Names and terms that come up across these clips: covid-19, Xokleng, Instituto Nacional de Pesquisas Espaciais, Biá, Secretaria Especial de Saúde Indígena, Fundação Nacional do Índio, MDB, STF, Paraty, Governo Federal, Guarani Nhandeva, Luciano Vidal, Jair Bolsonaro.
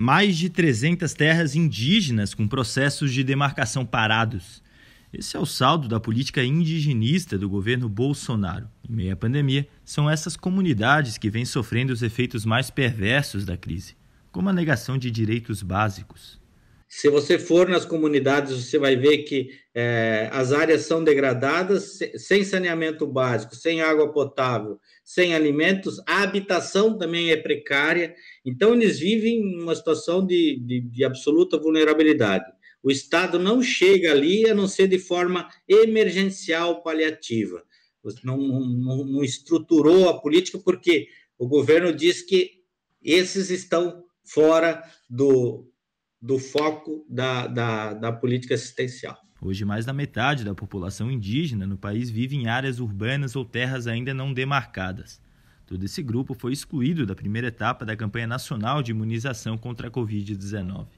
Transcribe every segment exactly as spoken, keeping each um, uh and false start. mais de trezentas terras indígenas com processos de demarcação parados. Esse é o saldo da política indigenista do governo Bolsonaro. Em meio à pandemia, são essas comunidades que vêm sofrendo os efeitos mais perversos da crise, como a negação de direitos básicos. Se você for nas comunidades, você vai ver que é, as áreas são degradadas, sem saneamento básico, sem água potável, sem alimentos. A habitação também é precária. Então, eles vivem uma situação de, de, de absoluta vulnerabilidade. O Estado não chega ali, a não ser de forma emergencial, paliativa. Não, não, não estruturou a política, porque o governo diz que esses estão fora do... do foco da, da, da política assistencial. Hoje, mais da metade da população indígena no país vive em áreas urbanas ou terras ainda não demarcadas. Todo esse grupo foi excluído da primeira etapa da campanha nacional de imunização contra a covid dezenove.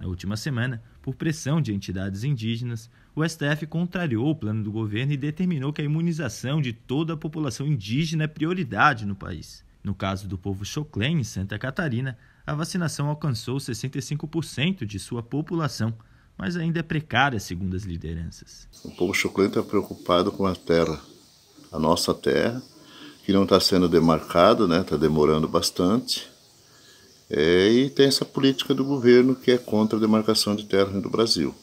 Na última semana, por pressão de entidades indígenas, o S T F contrariou o plano do governo e determinou que a imunização de toda a população indígena é prioridade no país. No caso do povo Xokleng, em Santa Catarina, a vacinação alcançou sessenta e cinco por cento de sua população, mas ainda é precária, segundo as lideranças. O povo Xokleng está preocupado com a terra, a nossa terra, que não está sendo demarcada, né? Está demorando bastante. É, e tem essa política do governo que é contra a demarcação de terra do Brasil.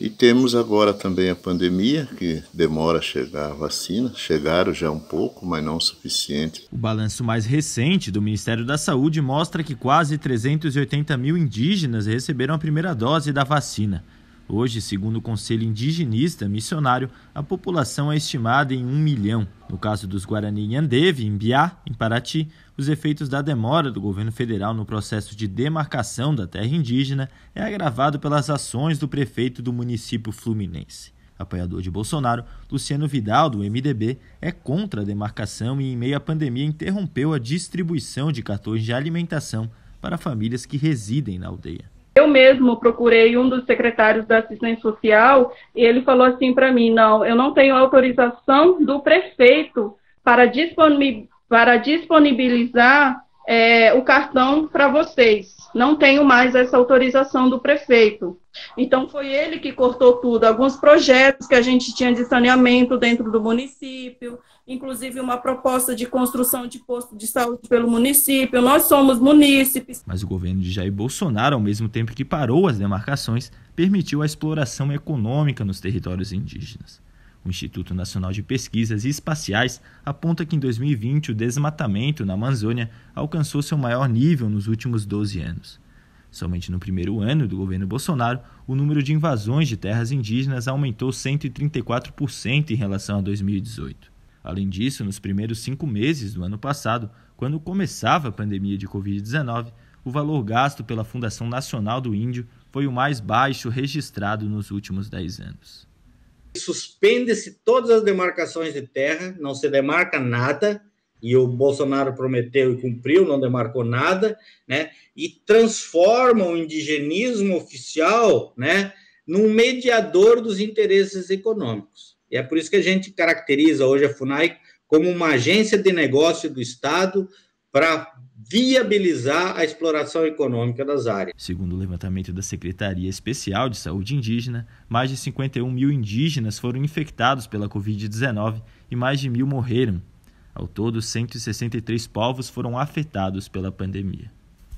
E temos agora também a pandemia, que demora a chegar a vacina. Chegaram já um pouco, mas não o suficiente. O balanço mais recente do Ministério da Saúde mostra que quase trezentos e oitenta mil indígenas receberam a primeira dose da vacina. Hoje, segundo o Conselho Indigenista Missionário, a população é estimada em um milhão. No caso dos Guarani Nhandeva, em Biá, em Paraty, os efeitos da demora do governo federal no processo de demarcação da terra indígena é agravado pelas ações do prefeito do município fluminense. Apoiador de Bolsonaro, Luciano Vidal, do M D B, é contra a demarcação e, em meio à pandemia, interrompeu a distribuição de cartões de alimentação para famílias que residem na aldeia. Eu mesmo procurei um dos secretários da assistência social e ele falou assim para mim: não, eu não tenho autorização do prefeito para, disponibil- para disponibilizar é, o cartão para vocês. Não tenho mais essa autorização do prefeito. Então foi ele que cortou tudo, alguns projetos que a gente tinha de saneamento dentro do município, inclusive uma proposta de construção de posto de saúde pelo município. Nós somos munícipes. Mas o governo de Jair Bolsonaro, ao mesmo tempo que parou as demarcações, permitiu a exploração econômica nos territórios indígenas. O Instituto Nacional de Pesquisas Espaciais aponta que em dois mil e vinte o desmatamento na Amazônia alcançou seu maior nível nos últimos doze anos. Somente no primeiro ano do governo Bolsonaro, o número de invasões de terras indígenas aumentou cento e trinta e quatro por cento em relação a dois mil e dezoito. Além disso, nos primeiros cinco meses do ano passado, quando começava a pandemia de covid dezenove, o valor gasto pela Fundação Nacional do Índio foi o mais baixo registrado nos últimos dez anos. Suspende-se todas as demarcações de terra, não se demarca nada, e o Bolsonaro prometeu e cumpriu, não demarcou nada, né? E transforma o indigenismo oficial, né, num mediador dos interesses econômicos. E é por isso que a gente caracteriza hoje a FUNAI como uma agência de negócio do Estado para viabilizar a exploração econômica das áreas. Segundo o levantamento da Secretaria Especial de Saúde Indígena, mais de cinquenta e um mil indígenas foram infectados pela covid dezenove e mais de mil morreram. Ao todo, cento e sessenta e três povos foram afetados pela pandemia.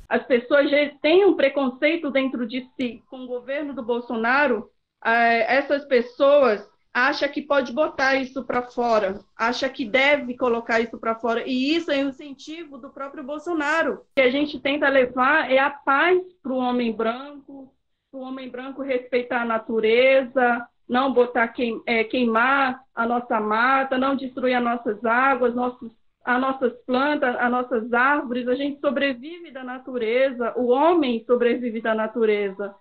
As pessoas já têm um preconceito dentro de si. Com o governo do Bolsonaro, essas pessoas acham que pode botar isso para fora, acham que deve colocar isso para fora. E isso é um incentivo do próprio Bolsonaro. O que a gente tenta levar é a paz para o homem branco, para o homem branco respeitar a natureza, não botar queim, é, queimar a nossa mata, não destruir as nossas águas, nossos, as nossas plantas, as nossas árvores. A gente sobrevive da natureza, o homem sobrevive da natureza.